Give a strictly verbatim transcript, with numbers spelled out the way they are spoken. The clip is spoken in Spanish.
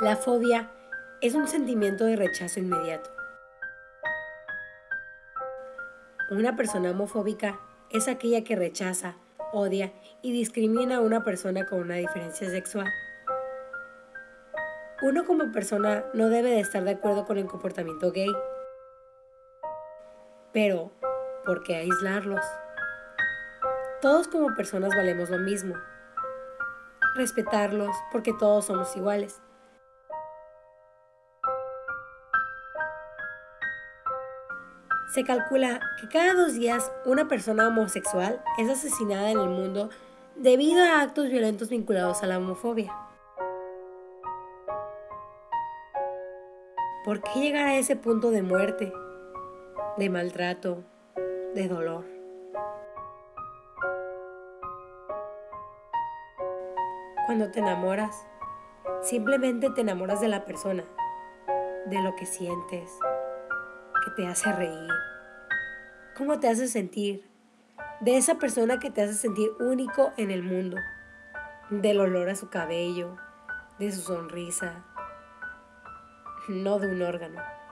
La fobia es un sentimiento de rechazo inmediato. Una persona homofóbica es aquella que rechaza, odia y discrimina a una persona con una diferencia sexual. Uno como persona no debe de estar de acuerdo con el comportamiento gay. Pero, ¿por qué aislarlos? Todos como personas valemos lo mismo. Respetarlos porque todos somos iguales. Se calcula que cada dos días una persona homosexual es asesinada en el mundo debido a actos violentos vinculados a la homofobia. ¿Por qué llegar a ese punto de muerte, de maltrato, de dolor? Cuando te enamoras, simplemente te enamoras de la persona, de lo que sientes, que te hace reír, cómo te hace sentir, de esa persona que te hace sentir único en el mundo, del olor a su cabello, de su sonrisa, no de un órgano.